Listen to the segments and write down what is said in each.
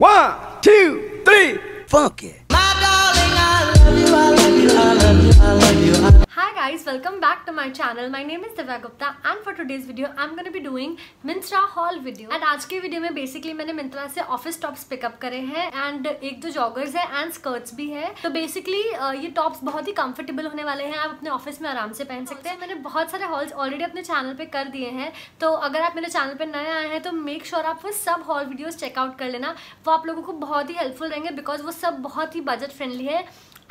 1, 2, 3, fuck it. Hi guys, welcome back to my channel. My name is Divya Gupta and for today's video I'm going to be doing Mintra haul video. And आज के video में basically मैंने Mintra से office tops pickup करे हैं and एक दो joggers है and skirts भी है. तो basically ये tops बहुत ही comfortable होने वाले हैं, आप अपने office में आराम से पहन सकते हैं. मैंने बहुत सारे hauls already अपने चैनल पे कर दिए हैं, तो अगर आप मेरे चैनल पे नए आए हैं तो मेक श्योर आप वो सब हॉल वीडियोज़ चेकआउट कर लेना. वो आप लोगों को बहुत ही हेल्पफुल रहेंगे बिकॉज वो सब बहुत ही बजट फ्रेंडली है.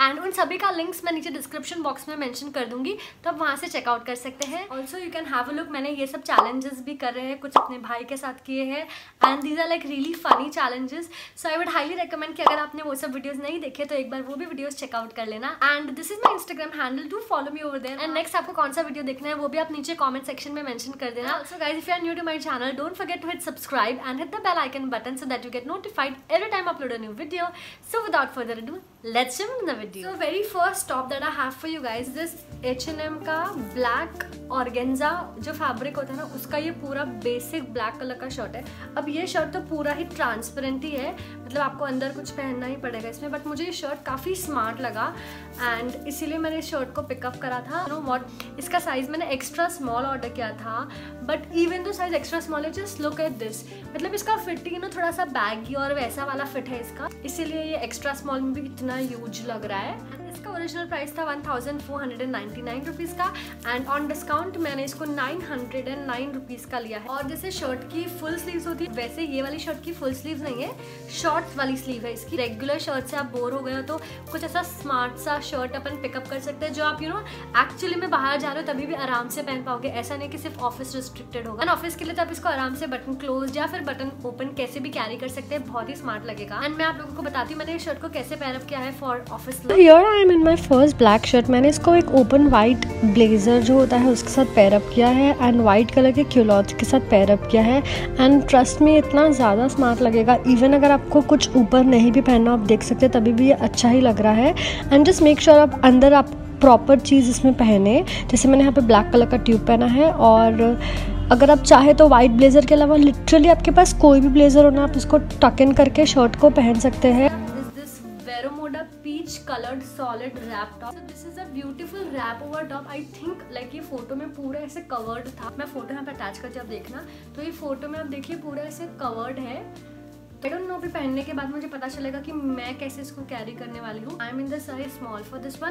एंड उन सभी का लिंक्स मैं नीचे डिस्क्रिप्शन बॉक्स में मेंशन कर दूंगी, तो आप वहाँ से चेकआउट कर सकते हैं. Also you can have a look. मैंने ये सब चैलेंजेस भी कर रहे हैं, कुछ अपने भाई के साथ किए हैं and these are like really funny challenges. So I would highly recommend कि अगर आपने वो सब वीडियोज़ नहीं देखे तो एक बार वो भी वीडियोज़ चेकआउट कर लेना. And this is my Instagram handle, do follow me over there. And next आपको कौन सा वीडियो देखना है वो भी आप नीचे कॉमेंट सेक्शन में मेंशन कर देना. Also guys if you are new to my channel don't forget to hit subscribe and hit the bell icon button so that you get notified every time upload a new video. So without further ado let's jump in the video. So very first top that I have for you guys, this H&M का black organza जो fabric होता है ना उसका ये पूरा basic black color का shirt है. अब ये shirt तो पूरा ही transparent ही है, मतलब आपको अंदर कुछ पहनना ही पड़ेगा इसमें. बट मुझे ये shirt काफ़ी smart लगा and इसीलिए मैंने इस shirt को पिकअप करा था. You know what, इसका size मैंने extra small order किया था, but even though size extra small है just look at this, मतलब इसका fit ही ना थोड़ा सा baggy और वैसा वाला fit है इसका, इसीलिए ये extra small में भी इतना huge लग रहा है. इसका ओरिजिनल प्राइस था 1499 रुपीज़ का एंड ऑन डिस्काउंट मैंने इसको 909 रुपीज़ का लिया है. और जैसे शर्ट की फुल स्लीव्स होती है वैसे ये वाली शर्ट की फुल स्लीव्स नहीं है, शॉर्ट्स वाली स्लीव है इसकी. रेगुलर शर्ट से आप बोर हो गए हो तो कुछ ऐसा स्मार्ट सा शर्ट अपन पिकअप कर सकते हैं जो आप यू नो एक्चुअली में बाहर जा रहे हो तभी भी आराम से पहन पाओगे. ऐसा नहीं कि सिर्फ ऑफिस रिस्ट्रिक्टेड होगा. एंड ऑफिस के लिए तो आप इसको आराम से बटन क्लोज या फिर बटन ओपन कैसे भी कैरी कर सकते हैं, बहुत ही स्मार्ट लगेगा. एंड मैं आप लोगों को बताती हूँ मैंने इस शर्ट को कैसे पैरअप किया है for office. In my first black shirt मैंने इसको एक ओपन वाइट ब्लेजर जो होता है उसके साथ पैरअप किया है एंड वाइट कलर के क्यूलॉथ के साथ पैरअप किया है. एंड ट्रस्ट में इतना ज़्यादा स्मार्ट लगेगा, इवन अगर आपको कुछ ऊपर नहीं भी पहनना आप देख सकते तभी भी ये अच्छा ही लग रहा है. एंड जस्ट मेक श्योर आप अंदर आप प्रॉपर चीज़ इसमें पहने, जैसे मैंने यहाँ पे ब्लैक कलर का ट्यूब पहना है. और अगर आप चाहे तो वाइट ब्लेजर के अलावा लिटरली आपके पास कोई भी ब्लेजर हो ना आप उसको टक इन करके शर्ट को पहन सकते हैं. Peach colored solid wrap top. So this is a beautiful wrap over top. I think like ये फोटो में पूरा ऐसे covered था. मैं फोटो यहाँ पे अटैच करके आप देखना, तो ये फोटो में आप देखिए पूरा ऐसे covered है. I don't know भी पहनने के बाद मुझे पता चलेगा कि मैं कैसे इसको कैरी करने वाली हूँ. I am in the size small for this one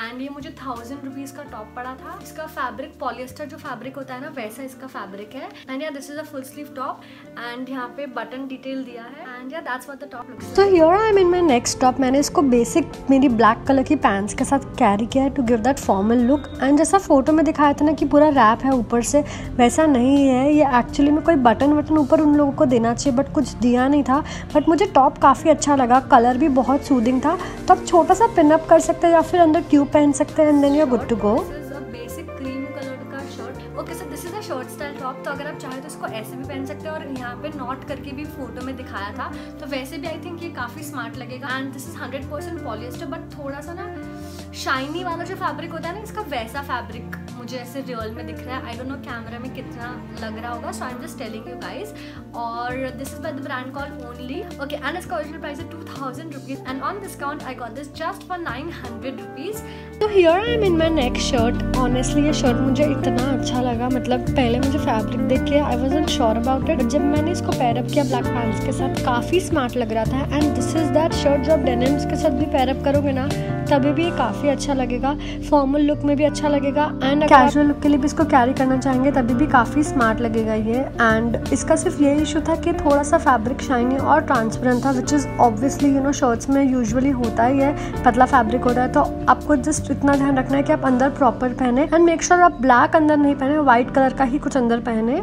and ये मुझे 1000 रुपीज़ का टॉप पड़ा था. इसका फैब्रिक पॉलिएस्टर जो फैब्रिक होता है ना वैसा इसका फैब्रिक है. एंड यार this is a full sleeve top and यहाँ पे बटन डिटेल दिया है एंड यार that's what the top looks like. So here I am in my next top. मैंने इसको बेसिक मेरी ब्लैक कलर की पैंट्स के साथ कैरी किया है to give that formal look. And जैसा फोटो में दिखाया था ना कि पूरा रैप है ऊपर से, वैसा नहीं है. ये एक्चुअली में कोई बटन वटन ऊपर उन लोगों को देना चाहिए बट कुछ दिया नहीं था. बट मुझे टॉप काफ़ी अच्छा लगा, कलर भी बहुत सूदिंग था. तो आप छोटा सा पिन अप कर सकते हैं या फिर अंदर ट्यूब पहन सकते हैं and then you are good to go. Short style top, तो अगर आप चाहे तो इसको ऐसे भी पहन सकते हैं और यहाँ पे नॉट करके भी फोटो में दिखाया था तो वैसे भी आई थिंक ये काफ़ी स्मार्ट लगेगा. And this is 100% polyester but थोड़ा सा ना शाइनी वाला जो फैब्रिक होता है ना इसका वैसा फैब्रिक मुझे ऐसे रियल में दिख रहा है. आई डोंट नो कैमरा में कितना लग रहा होगा, so I am just telling you guys. और this is by the brand call only. Okay and इसका ओरिजिनल प्राइस है 2000 rupees and on discount I got this just for 900 rupees. तो here I am in my next shirt. Honestly ये shirt मुझे इतना अच्छा लगा, मतलब पहले मुझे फैब्रिक देख के I wasn't sure about it. जब मैंने इसको पैरअप किया ब्लैक पैंट्स के साथ काफ़ी स्मार्ट लग रहा था. And this is that shirt जो आप डेनिम्स के साथ भी पैरअप करोगे ना तभी भी काफ़ी अच्छा लगेगा, फॉर्मल लुक में भी अच्छा लगेगा एंड कैजुअल लुक के लिए भी इसको कैरी करना चाहेंगे तभी भी काफ़ी स्मार्ट लगेगा ये. एंड इसका सिर्फ ये इशू था कि थोड़ा सा फैब्रिक शाइनी और ट्रांसपेरेंट था which is obviously you know shirts में यूजुअली होता ही है, पतला फैब्रिक होता है. तो आपको जस्ट इतना ध्यान रखना है कि आप अंदर प्रॉपर पहने एंड मेक श्योर आप ब्लैक अंदर नहीं पहने, व्हाइट कलर ही कुछ अंदर पहने.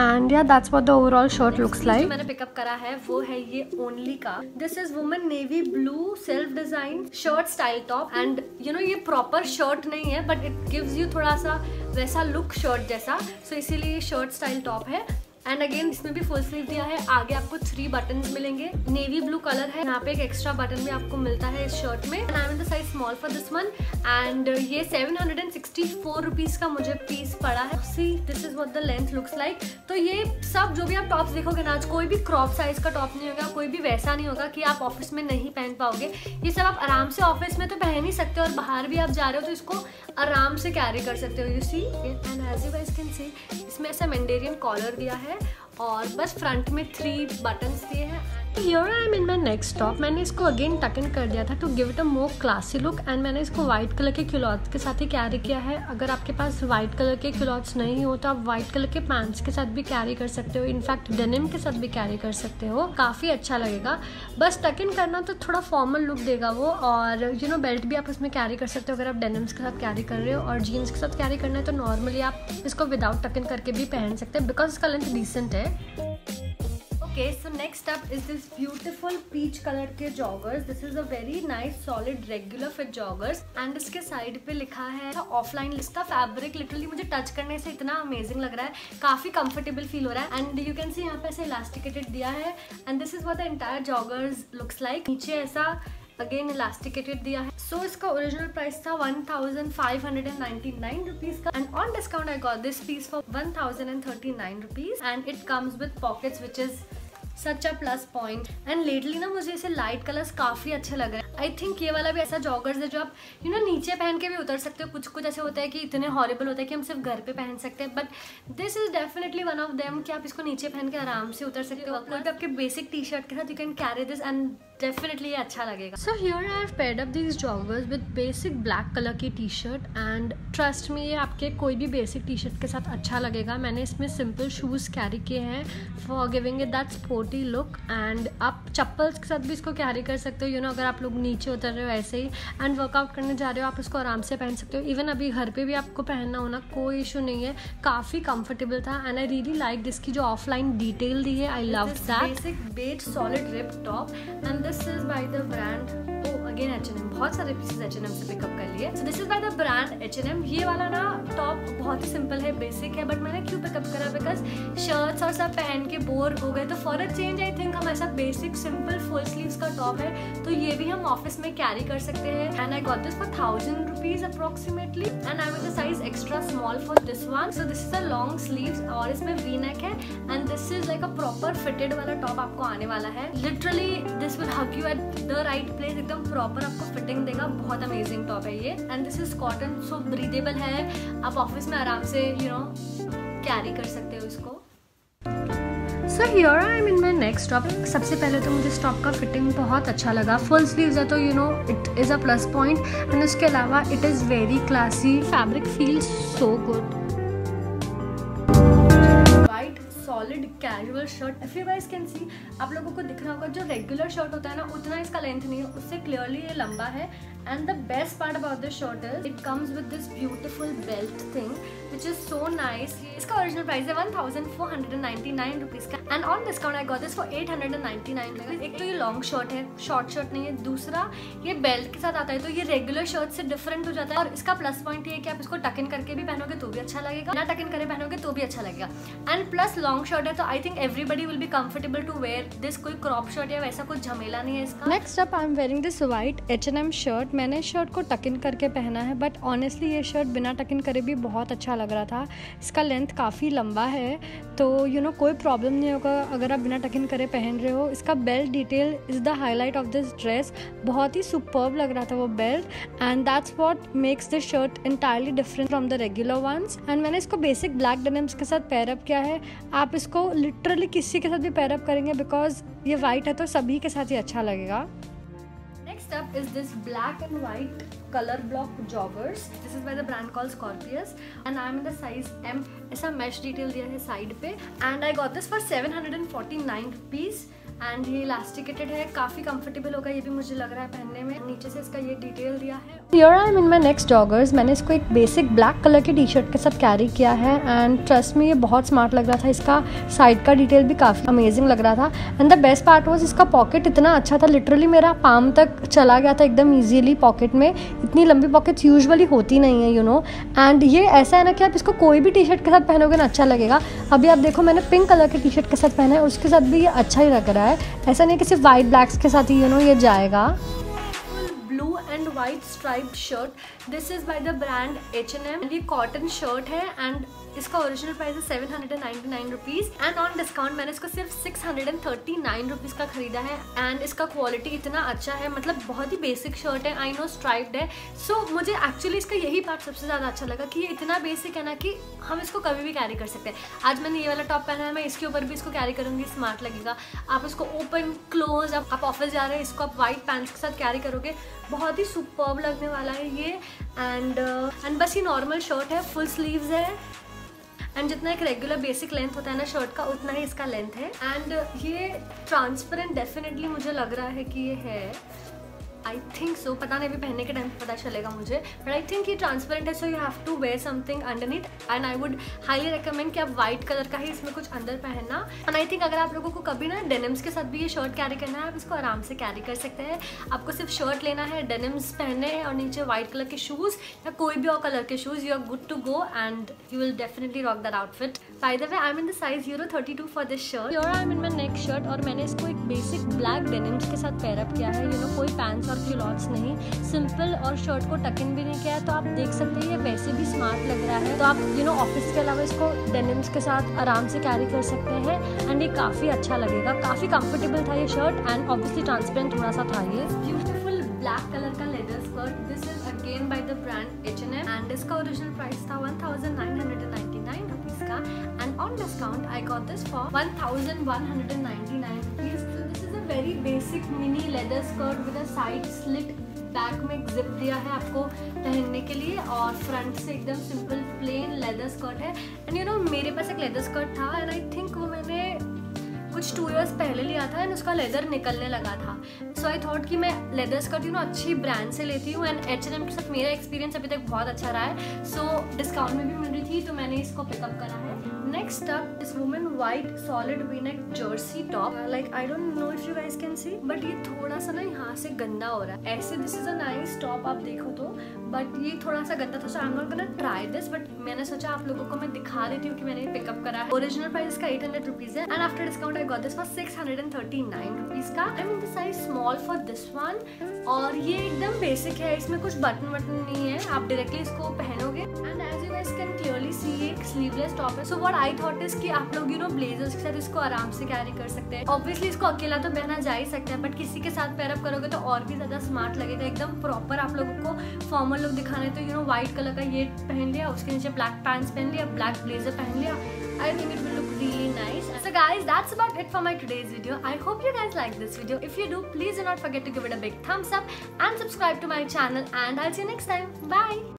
एंड या that's what the overall shirt looks like. मैंने पिकअप करा है वो है ये ओनली का. This is woman navy blue self design shirt style top and you know ये प्रॉपर शर्ट नहीं है बट इट गिव्स यू थोड़ा सा वैसा लुक शर्ट जैसा, सो इसीलिए ये शर्ट स्टाइल टॉप है. एंड अगेन इसमें भी फुल स्लीव दिया है। आगे आपको 3 बटन मिलेंगे, नेवी ब्लू कलर है, यहाँ पे एक एक्स्ट्रा बटन भी आपको मिलता है इस शर्ट में। And I am in the size small for this one and ये 764 रुपीज़ का मुझे पीस पड़ा है। See this is what the length looks like. तो ये सब जो भी आप टॉप्स देखोगे ना, आज कोई भी क्रॉप साइज का टॉप नहीं होगा, कोई भी वैसा नहीं होगा कि आप ऑफिस में नहीं पहन पाओगे। ये सब आप आराम से ऑफिस में तो पहन ही सकते हो और बाहर भी आप जा रहे हो तो इसको आराम से कैरी कर सकते हो। You see and as you guys can see इसमें ऐसा मैंडेरियन कॉलर दिया है और बस फ्रंट में 3 बटन्स दिए हैं। Here I am in my next top। मैंने इसको अगेन टक इन कर दिया था to give it a more classy look and मैंने इसको वाइट कलर के क्लॉथ के साथ ही कैरी किया है। अगर आपके पास वाइट कलर के क्लॉथ्स नहीं हो तो आप वाइट कलर के पैंट्स के साथ भी कैरी कर सकते हो, इनफैक्ट डेनिम के साथ भी कैरी कर सकते हो, काफ़ी अच्छा लगेगा। बस टक इन करना तो थोड़ा फॉर्मल लुक देगा वो, और यू नो बेल्ट भी आप उसमें कैरी कर सकते हो अगर आप डेनिम्स के साथ कैरी कर रहे हो, और जीन्स के साथ कैरी करना है तो नॉर्मली आप इसको विदाउट टक इन करके भी पहन सकते हैं बिकॉज इसका लेंथ डिसेंट है। Okay so next up is this beautiful peach colour के joggers. This is a very nice solid regular fit joggers and इसके साइड पे लिखा है ऑफलाइन। इसका फैब्रिक लिटरली मुझे टच करने से इतना अमेजिंग लग रहा है, काफ़ी कंफर्टेबल फील हो रहा है एंड यू कैन सी यहाँ पे ऐसे इलास्टिकेटेड दिया है and this is what the entire joggers looks like. नीचे ऐसा अगेन इलास्टिकेटेड दिया है। सो इसका ओरिजिनल प्राइस था 1599 रुपीज का and on discount I got this piece for 1039 rupees and it comes with pockets which is such a plus point. And lately ना मुझे इसे लाइट कलर्स काफ़ी अच्छे लग रहे हैं। आई थिंक ये वाला भी ऐसा जॉगर्स है जो आप यू नो नीचे पहन के भी उतर सकते हो। कुछ कुछ ऐसे होता है कि इतने हॉरेबल होता है कि हम सिर्फ घर पे पहन सकते हैं, but this is definitely one of them कि आप इसको नीचे पहन के आराम से उतर सकते हो। तो आपके बेसिक टी शर्ट के साथ you can carry this and definitely अच्छा लगेगा। So here I have paired up these joggers with basic black colour की T shirt and trust me ये आपके कोई भी बेसिक टी शर्ट के साथ अच्छा लगेगा। मैंने इसमें सिंपल शूज़ कैरी किए हैं for giving it that sporty look and आप चप्पल्स के साथ भी इसको कैरी कर सकते हो। यू नो अगर आप लोग नीचे उतर रहे हो ऐसे ही एंड वर्कआउट करने जा रहे हो आप इसको आराम से पहन सकते हो। इवन अभी घर पे भी आपको पहनना होना कोई इशू नहीं है, काफ़ी कंफर्टेबल था एंड आई रियली लाइक इसकी जो ऑफलाइन डिटेल दी है I love that. Basic beige solid rib top and this is by the brand again H&M। बहुत सारे पीसेस H&M से पिकअप कर लिए। So this is by the brand H&M। ये वाला ना टॉप बहुत ही सिंपल है, बेसिक है, बट मैंने क्यों पिकअप करा बिकॉज शर्ट्स और सब पहन के बोर हो गए। तो for a change I think हम ऐसा बेसिक सिंपल फुल स्लीव्स का टॉप है तो ये भी हम ऑफिस में कैरी कर सकते हैं and I got this for 1000 rupees approximately and I with the size extra small for this one. So this is a long sleeves और इसमें वी नेक है and this is like a proper fitted वाला top आपको आने वाला है। Literally this will hug you at the right place, एकदम proper आपको फिटिंग देगा। बहुत अमेजिंग टॉप है ये and this is cotton so breathable है, आप ऑफिस में आराम से यू नो कैरी कर सकते हो इसको। So here I am in my next top. सबसे पहले तो मुझे इस टॉप का फिटिंग बहुत अच्छा लगा। फुल स्लीव्स है तो you know it is a plus point and उसके अलावा it is very classy. Fabric feels so good. Solid casual shirt. If you guys can see आप लोगों को दिख रहा होगा जो रेगुलर शर्ट होता है ना उतना इसका लेंथ नहीं है, उससे क्लियरली ये लंबा है and the best part about this shirt is it comes with this beautiful belt thing which is so nice. इसका ओरिजिनल प्राइस है 1499 रुपीज़ का and on discount I got this for 899 rupees. एक तो ये long shirt है, short shirt नहीं है। दूसरा ये बेल्ट के साथ आता है तो ये रेगुलर शर्ट से डिफरेंट हो जाता है और इसका प्लस पॉइंट ये है कि आप इसको टक इन करके भी पहनोगे तो भी अच्छा लगेगा, ना टक इन करके पहनोगे तो भी अच्छा लगेगा। एंड प्लस लॉन्ग शर्ट है तो I think everybody will be comfortable to wear this. कोई क्रॉप शर्ट या वैसा कोई झमेला नहीं है इसका। Next up I am wearing this white H&M shirt. मैंने शर्ट को टक इन करके पहना है बट ऑनेस्टली ये शर्ट बिना टक इन करे भी बहुत अच्छा लग रहा था। इसका लेंथ काफ़ी लंबा है तो यू नो कोई प्रॉब्लम नहीं होगा अगर आप बिना टक इन करे पहन रहे हो। इसका belt detail is the highlight of this dress. बहुत ही सुपर्ब लग रहा था वो belt and that's what makes this shirt entirely different from the regular ones. And मैंने इसको बेसिक ब्लैक डेनिम्स के साथ पेयर अप किया है। आप इसको लिटरली किसी के साथ भी पेयर अप करेंगे बिकॉज ये वाइट है तो सभी के साथ ही अच्छा लगेगा। Next up is this black and white colour block joggers. This is by the brand call Scorpius and I am in the size M। ऐसा मैश डिटेल दिया है साइड पे and I got this for 749 rupees and ये elasticated है, काफ़ी comfortable होगा ये भी मुझे लग रहा है पहनने में। नीचे से इसका ये डिटेल दिया है। Here I am in my next joggers। मैंने इसको एक बेसिक ब्लैक कलर की टी शर्ट के साथ कैरी किया है एंड ट्रस्ट में ये बहुत स्मार्ट लग रहा था। इसका साइड का डिटेल भी काफ़ी अमेजिंग लग रहा था and the best part was इसका पॉकेट इतना अच्छा था, लिटरली मेरा पाम तक चला गया था एकदम ईजीली पॉकेट में। इतनी लंबी पॉकेट्स यूजुअली होती नहीं है, यू नो। एंड ये ऐसा है ना कि आप इसको कोई भी टी शर्ट के साथ पहनोगे ना अच्छा लगेगा। अभी आप देखो मैंने पिंक कलर की टी शर्ट के साथ पहना है, उसके साथ भी ये अच्छा ही लग रहा है। ऐसा नहीं कि सिर्फ वाइट ब्लैक्स के साथ ही, यू नो, ये जाएगा। Blue and white striped shirt, this is by the brand H&M। ये कॉटन शर्ट है एंड इसका ओरिजिनल प्राइस है 799 रुपीज़ एंड ऑन डिस्काउंट मैंने इसको सिर्फ 639 रुपीज़ का खरीदा है। एंड इसका क्वालिटी इतना अच्छा है, मतलब बहुत ही बेसिक शर्ट है, आई नो स्ट्राइप्ड है। सो मुझे एक्चुअली इसका यही पार्ट सबसे ज़्यादा अच्छा लगा कि ये इतना बेसिक है ना कि हम इसको कभी भी कैरी कर सकते हैं। आज मैंने ये वाला टॉप पहना है, मैं इसके ऊपर भी इसको कैरी करूँगी, स्मार्ट लगेगा। आप इसको ओपन क्लोज, आप ऑफिस जा रहे हैं, इसको आप वाइट पैंट्स के साथ कैरी करोगे, बहुत ही सुपर्ब लगने वाला है ये। एंड बस ये नॉर्मल शर्ट है, फुल स्लीव्स है एंड जितना एक रेगुलर बेसिक लेंथ होता है ना शर्ट का, उतना ही इसका लेंथ है। एंड ये ट्रांसपेरेंट डेफिनेटली मुझे लग रहा है कि ये है, आई थिंक सो, पता नहीं अभी पहनने के टाइम पर पता चलेगा मुझे, बट आई थिंक ये ट्रांसपेरेंट है। So you have to wear something underneath and I would highly recommend कि आप वाइट कलर का ही इसमें कुछ अंदर पहनना। एंड आई थिंक अगर आप लोगों को कभी ना डेनिम्स के साथ भी ये शर्ट कैरी करना है, आप इसको आराम से कैरी कर सकते हैं। आपको सिर्फ शर्ट लेना है, डेनिम्स पहनने हैं और नीचे वाइट कलर के शूज़ या कोई भी और कलर के shoes, you are good to go and you will definitely rock that outfit. By the way I am in the size 032 for this shirt. Your I am in my next shirt और मैंने इसको एक basic black denims के साथ pair up किया है, you know, कोई pants और क्लॉथ्स नहीं, सिंपल, और शर्ट को टकिन भी नहीं किया है। तो आप देख सकते हैं ये वैसे भी स्मार्ट लग रहा है। तो आप, यू नो, ऑफिस के अलावा इसको डेनिम्स के साथ आराम से कैरी कर सकते हैं एंड ये काफ़ी अच्छा लगेगा। काफ़ी कंफर्टेबल था ये शर्ट एंड ऑब्वियसली ट्रांसपेरेंट थोड़ा सा था ये। ब्यूटीफुल ब्लैक कलर का leather skirt, this is again by the brand H&M and इसका ओरिजिनल प्राइस था 1999 रुपीज़ का and on discount I got this for 1199 rupees. This is a very basic mini leather skirt with a side slit, back में एक zip दिया है आपको पहनने के लिए और फ्रंट से एकदम सिंपल प्लेन लेदर स्कर्ट है। एंड यू नो मेरे पास एक लेदर स्कर्ट था एंड आई थिंक वो मैंने कुछ 2 इयर्स पहले लिया था एंड उसका लेदर निकलने लगा था। सो आई थॉट कि मैं लेदर स्कर्ट, यू नो, अच्छी ब्रांड से लेती हूँ एंड H&M के साथ मेरा एक्सपीरियंस अभी तक बहुत अच्छा रहा है। सो डिस्काउंट में भी मिल रही थी तो मैंने इसको पिकअप करा है। Next up is women white solid V-neck jersey top. Like I don't know if you guys can see, but ये थोड़ा सा ना यहाँ से गंदा हो रहा है ऐसे। This is a nice top आप देखो तो, but ये थोड़ा सा गंदा था। So I'm not gonna try this, but मैंने सोचा आप लोगों को मैं दिखा देती हूँ कि मैंने पिकअप करा है। Original price इसका 800 रुपीज़ है and after discount I got this for 639 rupees का। I'm in the size small for this one और ये एकदम बेसिक है, इसमें कुछ बटन वटन नहीं है, आप डायरेक्टली इसको पहनोगे। And as you guys can clearly see ये एक स्लीवलेस टॉप है। So what I thought is कि आप लोग, यू नो, ब्लेजर्स के साथ इसको आराम से कैरी कर सकते हैं। ऑब्वियसली इसको अकेला तो पहना जा ही सकता है, बट किसी के साथ पेयरअप करोगे तो और भी ज़्यादा स्मार्ट लगेगा। एकदम प्रॉपर आप लोगों को फॉर्मल लुक दिखाने तो, यू नो, वाइट कलर का ये पहन लिया, उसके नीचे ब्लैक पैंट्स पहन लिया, ब्लैक ब्लेजर पहन लिया। I think it will look really nice. So guys that's about it for my today's video. I hope you guys like this video. If you do please do not forget to give it a big thumbs up and subscribe to my channel and I see you next time. Bye.